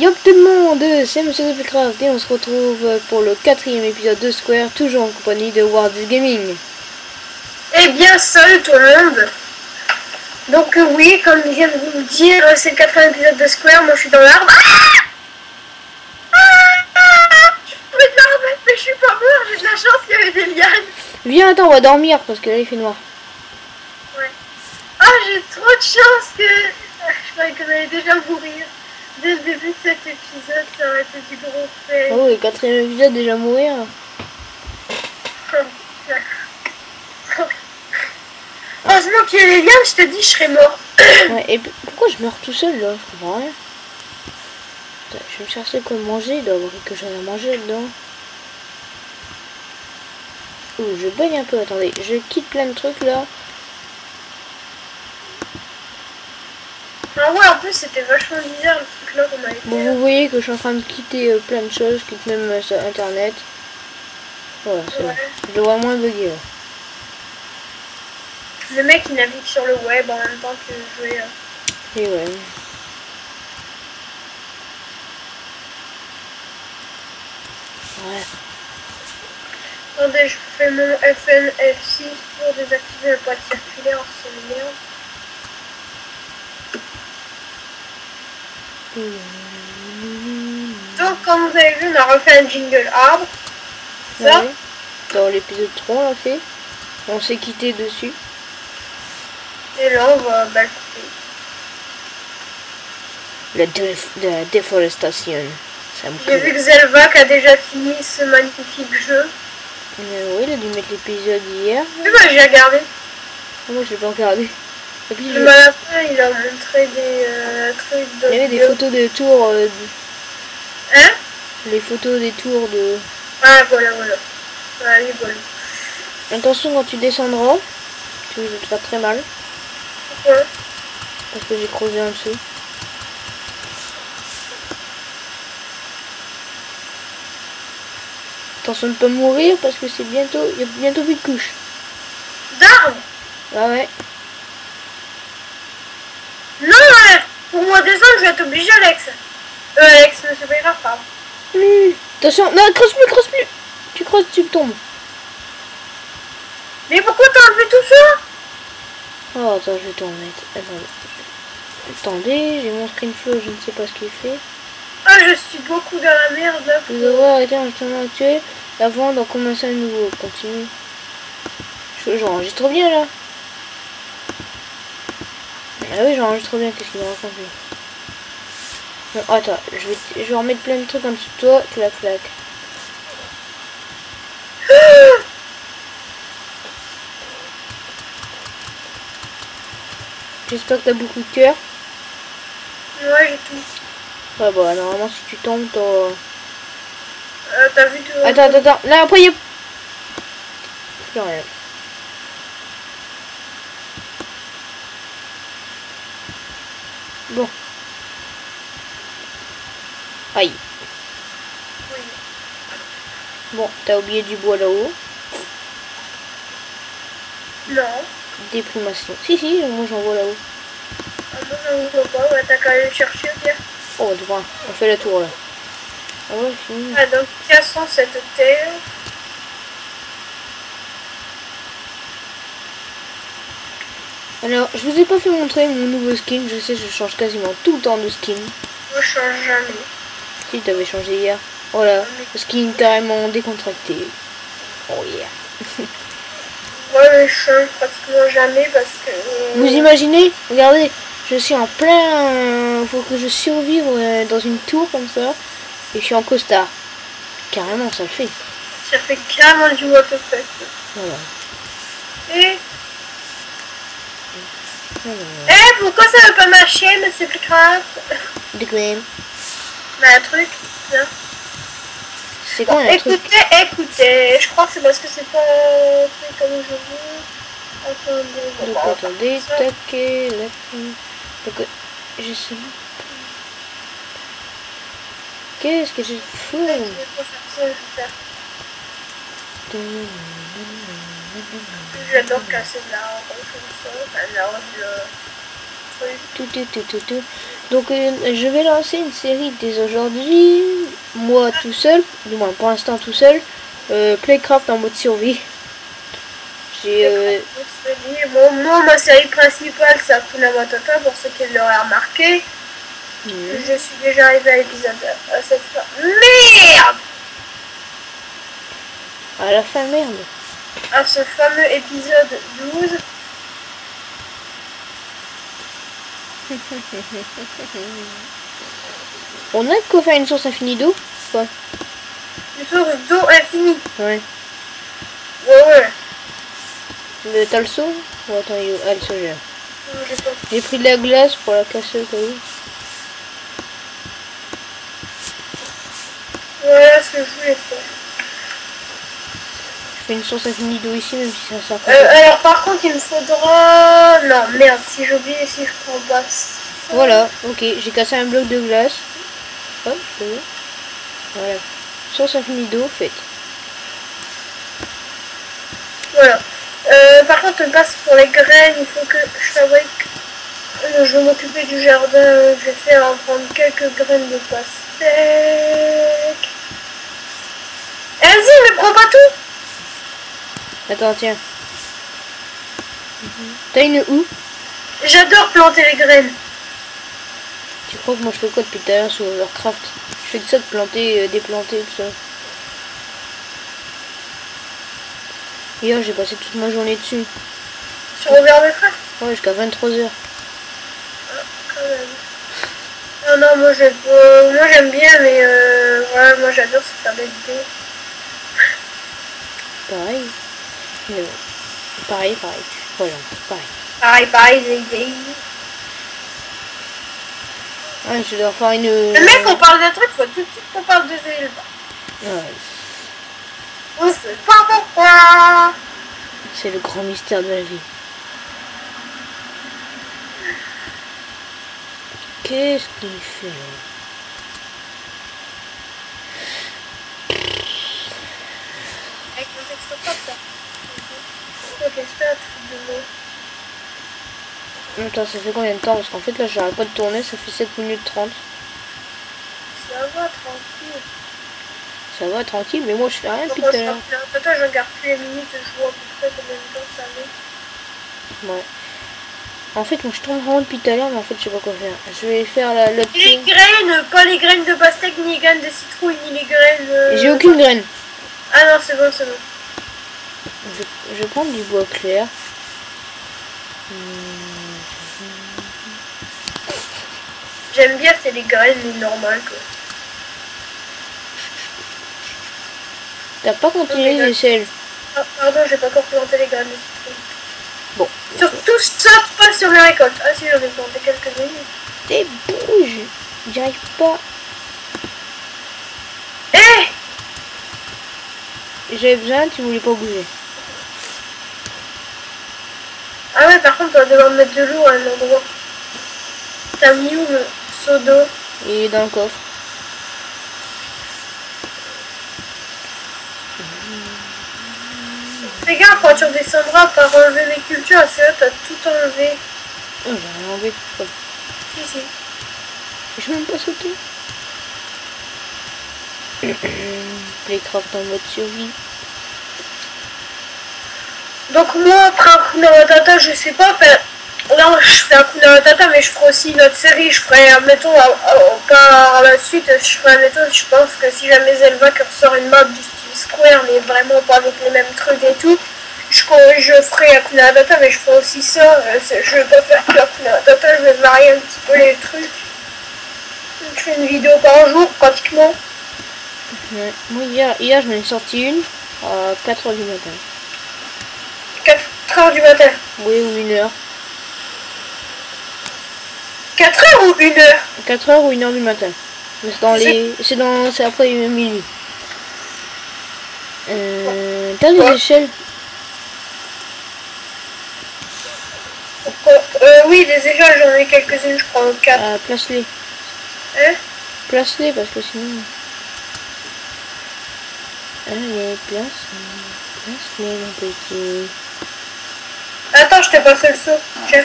Yo tout le monde, c'est MrThePlayCraft et on se retrouve pour le 4e épisode de Square, toujours en compagnie de Wardix Gaming. Eh bien salut tout le monde. Donc oui, comme je viens de vous le dire, c'est le 4e épisode de Square, moi je suis dans l'arbre. Je suis dans l'arbre, mais je suis pas mort, j'ai de la chance, il y avait des lianes. Viens, attends, on va dormir parce que là il fait noir. Ouais. Ah, j'ai trop de chance que... Je croyais qu'on allait déjà mourir. Dès le début de cet épisode, ça aurait été du gros fait. Oh, et 4e épisode, déjà mourir. Heureusement qu'il y a les liens, je te dis, je serais mort. Ouais, et pourquoi je meurs tout seul, là? Je comprends rien. Putain, je vais me chercher quoi manger, il doit y avoir quelque chose à manger dedans. Oh, je baigne un peu, attendez, je quitte plein de trucs, là. Ah ouais, en plus c'était vachement bizarre le truc là qu'on a été. Bon, vous voyez que je suis en train de quitter plein de choses, quitte même sur internet. Voilà, c'est ouais. Je dois moins bugger. Ouais. Le mec il navigue sur le web en même temps que je jouais. Et ouais. Ouais. Attendez, je fais mon FNF6 pour désactiver la boîte circulaire, c'est merde. Donc comme vous avez vu, on a refait un jingle arbre, ça. Ouais. Dans l'épisode 3 on l'a fait, on s'est quitté dessus. Et là on va le couper. La déforestation. J'ai vu que Zellwak a déjà fini ce magnifique jeu. Oui, il a dû mettre l'épisode hier. Mais moi j'ai regardé. Moi je l'ai pas regardé. Et puis, à la fin, il a montré des trucs de... Il y avait des photos des tours... Hein? Les photos des tours de... Ah, voilà, voilà. Allez, voilà. Attention, quand tu descendras, tu vas te faire très mal. Pourquoi? Parce que j'ai creusé en dessous. Attention de ne pas mourir, parce que c'est bientôt... Il y a bientôt plus de couches. D'arbres? Ah ouais. Non, pour moi descendre, je vais être obligé, Alex. Alex, monsieur Playcraft, pardon. Attention, non, creuse plus. Tu creuses, tu tombes. Mais pourquoi t'as enlevé tout ça? Oh, attends, je vais t'en mettre. Attendez, j'ai mon screenshot, je ne sais pas ce qu'il fait. Ah, je suis beaucoup dans la merde. Là, vous devrez arrêter un chemin actuel avant d'en commencer à nouveau. Continue. J'enregistre bien, là. Ah oui, j'enregistre bien, qu'est-ce qu'il me raconte lui. Non, attends, je vais remettre plein de trucs en dessous de toi, tu la claques. J'espère que t'as beaucoup de cœur. Ouais, j'ai tout. Ouais, bah normalement si tu tombes, t'as vu tout. Attends, là après y'a plus rien. Bon. Aïe. Oui. Bon, t'as oublié du bois là-haut. Non. Déprimation. Si, moi j'en vois là-haut. Ah, moi j'en vois pas, ouais, t'as qu'à aller le chercher, bien. Oh, droit, on fait la tour là. Ah ouais, fini. Ah, donc cassons cette terre. Alors, je vous ai pas fait montrer mon nouveau skin, je sais, je change quasiment tout le temps de skin. Je change jamais. Si, t'avais changé hier. Oh là, skin carrément décontracté. Oh yeah. Moi, ouais, je change pratiquement jamais parce que... Vous imaginez? Regardez, je suis en plein... Faut que je survive dans une tour comme ça. Et je suis en costard. Carrément, ça le fait. Ça fait carrément du what the fuck. Voilà. Et... pourquoi ça veut pas marcher, mais c'est plus grave. Du game. Bah, un truc, là. C'est quoi, un truc? Écoutez, je crois que c'est parce que c'est pas fait comme aujourd'hui. Attendez, donc, attendez, taquez, là. Donc, je sais. Qu'est-ce que j'ai fou? J'adore casser de la roche comme ça, enfin de la roche Donc je vais lancer une série dès aujourd'hui, moi tout seul, du moins pour l'instant tout seul, Playcraft en mode survie. J'ai bon, moi ma série principale c'est Akuna Matata, pour ceux qui l'auraient remarqué. Je suis déjà arrivé à l'épisode 7 fois. Merde! À la fin, merde. À ce fameux épisode 12. On a de quoi faire une source infinie d'eau? Quoi? Une source d'eau infinie? Ouais. Ouais. Le talso? Ou attends, il y a le soja. J'ai pris de la glace pour la casser au cas où. Voilà ce que je voulais faire. Je fais une source infinie d'eau ici, même si ça sert. Alors par contre il me faudra... Non merde, si j'oublie, si je prends basse. Voilà, ok, j'ai cassé un bloc de glace. Hop, je peux. Voilà. Source infinie d'eau, faite. Voilà. Par contre basse pour les graines, il faut que je fabrique... je vais m'occuper du jardin, je vais faire en prendre quelques graines de pastèque. Vas-y, mais prends pas tout. Attends, tiens. T'as une houe? J'adore planter les graines. Tu crois que moi je fais quoi depuis tout à l'heure sur Overcraft? Je fais de ça, de planter, déplanter, tout ça. Hier j'ai passé toute ma journée dessus. Sur Overcraft? Ouais, jusqu'à 23 h. Non, non, moi j'aime bien, mais voilà, moi j'adore se faire des vidéos. Pareil. Mais bon. Pareil. Voilà, pareil, des idées. Ah, je dois faire une... Le mec, on parle d'un truc, faut tout de suite qu'on parle de Zellwak. Ouais. On sait pas pourquoi. C'est le grand mystère de la vie. Qu'est-ce qu'il fait? Avec mon texte propre, ça. Ok, c'est pas un truc de mots. Attends, ça fait combien de temps? Parce qu'en fait, là, j'arrête pas de tourner, ça fait 7 minutes 30. Ça va, tranquille. Mais moi, je fais rien depuis tout à l'heure. Attends, je regarde plus les minutes, je vois à peu près combien de temps ça met. Ouais. En fait, moi je tombe vraiment depuis tout à l'heure, mais en fait, je sais pas quoi faire. Je vais faire la. Les graines, pas les graines de pastèque, ni les graines de citrouille, ni les graines. J'ai aucune graine. Ah non, c'est bon, c'est bon. Je vais prendre du bois clair. J'aime bien, c'est les graines normales quoi. T'as pas continué les sels. Ah, pardon, j'ai pas encore planté les graines de citrouille. Bon. Surtout saute pas sur les récoltes. Ah si, j'en ai planté quelques-unes. T'es bouge. J'y arrive pas. Hé J'avais besoin, tu voulais pas bouger. Ah ouais, par contre, on va devoir mettre de l'eau à un endroit. T'as mis où le seau d'eau? Il est dans le coffre. Fais gaffe quand tu redescendras par enlever mes cultures, parce que là t'as tout enlevé. Oh, j'ai rien enlevé, quoi. Si, si. Je vais même pas sauter. Playcraft en mode survie. Donc, moi après un Hakuna Matata, je sais pas faire. Là, je fais un Hakuna Matata, mais je ferai aussi une autre série. Je ferai, admettons, par la suite, je ferai, admettons, je pense que si jamais Zellwak ressort une map du Square, mais vraiment pas avec les mêmes trucs et tout. Je ferai Hakuna Matata, mais je ferai aussi ça. Je vais pas faire que Hakuna Matata, je vais varier un petit peu les trucs. Donc, je fais une vidéo par jour pratiquement. Moi hier j'en ai sorti une à 4 h du matin. 4 h du matin? Oui, ou 1 h. 4 h ou 1 h? 4 h ou 1 h du matin. C'est dans les... c'est après minuit. T'as des échelles? Oui, des échelles, j'en ai quelques-unes, je prends 4. Ah, place-les. Hein? Place-les, parce que sinon... Allez, place-les, mon petit. Attends, je t'ai passé le seau. Tiens.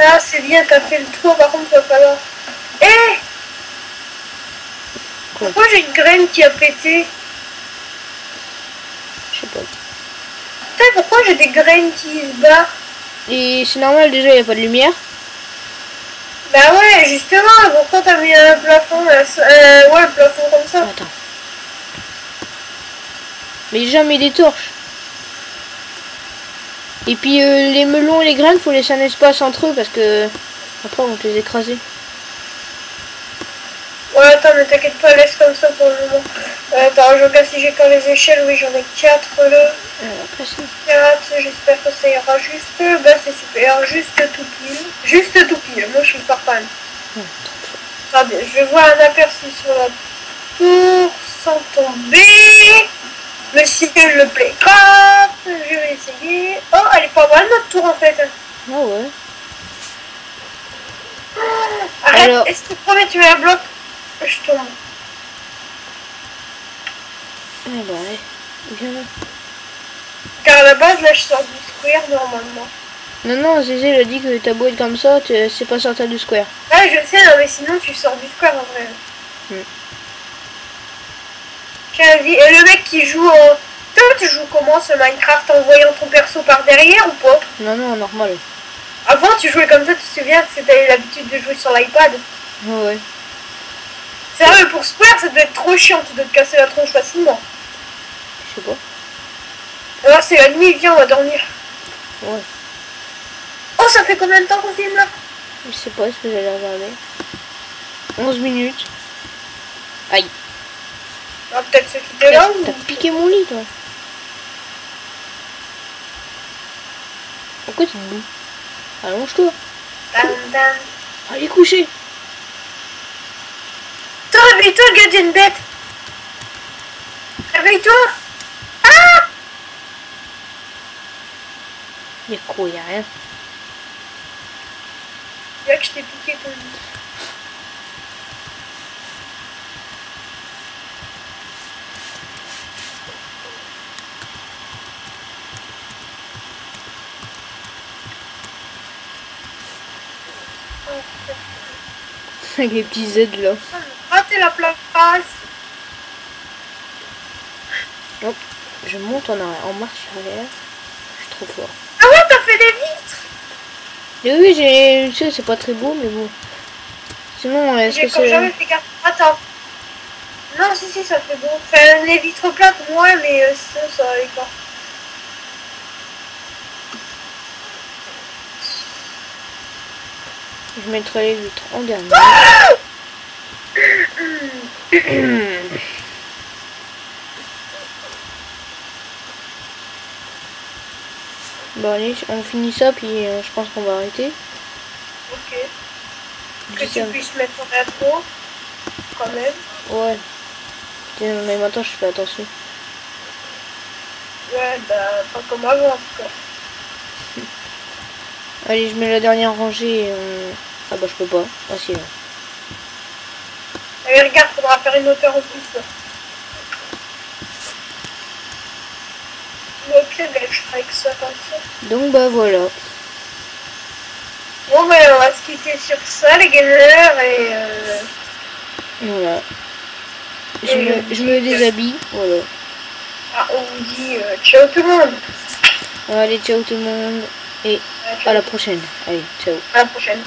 Ah, c'est bien, t'as fait le tour, par contre, il va falloir... Eh ! Pourquoi j'ai une graine qui a pété? Je sais pas. Putain, pourquoi j'ai des graines qui se barrent? Et c'est normal, déjà, il n'y a pas de lumière. Bah ouais, justement, pourquoi t'as mis un plafond là, ouais, un plafond comme ça. Attends. Mais jamais des torches. Et puis les melons et les graines, faut laisser un espace entre eux parce que après on peut les écraser. Ouais, attends, ne t'inquiète pas, laisse comme ça pour le moment. Attends, je regarde si j'ai quand les échelles. Oui, j'en ai 4 là. Après, 4, j'espère que ça ira juste. Bah, c'est super, juste tout pile. Juste tout pile, moi je suis fort fan. Attendez, je vais voir un aperçu sur la tour sans tomber. Monsieur le PlayCraft, je vais essayer. Oh, elle est pas mal notre tour en fait. Ah ouais. Arrête, alors... est-ce que promets tu mets un bloc? Je tombe. Eh bah ouais, bien là. Car à la base là je sors du square normalement. Non non, Zézé elle a dit que t'as beau être comme ça, c'est pas sortir du square. Ah je sais, non mais sinon tu sors du square en vrai. Et le mec qui joue en... Toi, tu joues comment ce Minecraft, en voyant ton perso par derrière ou pas? Non, non, normal. Avant, tu jouais comme ça, tu te souviens que t'avais l'habitude de jouer sur l'iPad? Ouais. Sérieux, pour Square, ça doit être trop chiant de te casser la tronche facilement. Je sais pas. Alors, c'est la nuit, viens, on va dormir. Ouais. Oh, ça fait combien de temps qu'on filme là? Je sais pas, est-ce que j'allais regarder. 11 minutes. Aïe. Ah, peut-être ceux qui étaient là ou... T'as piqué mon lit, toi. Pourquoi tu te bouges? Allonge-toi. Allez, coucher. Toi, réveille-toi, gars d'une bête. Réveille-toi. Ah, y'a quoi? Y'a rien. Y'a que je t'ai piqué ton lit. Avec les petits Z là. Ah, t'es la place. Hop, je monte en arrière, en marche arrière. Je suis trop fort. Ah ouais, t'as fait des vitres. Et oui, j'ai... Tu sais, c'est pas très beau, mais bon. Sinon, est-ce que c'est... Jamais fait gaffe. Attends. Non, si, si, ça fait beau. Enfin, les vitres plates, moi, mais ça, ça allait pas. Je mettrai les vitres en dernier. Ah bon allez, on finit ça puis je pense qu'on va arrêter. Ok. Que tu puisses mettre en rétro quand même. Ouais. Mais maintenant je fais attention. Ouais bah pas comme avant en tout cas. Allez, je mets la dernière rangée et on... Ah bah je peux pas. Ah si là. Allez regarde, faudra faire une hauteur en plus. Mais au pire, je ferai que ça comme ça. Donc bah voilà. Bon bah on va se quitter sur ça les gamers et voilà. Et je me déshabille. Voilà. Ah on vous dit ciao tout le monde. Allez ciao tout le monde. Et à la prochaine. Allez, ciao. À la prochaine.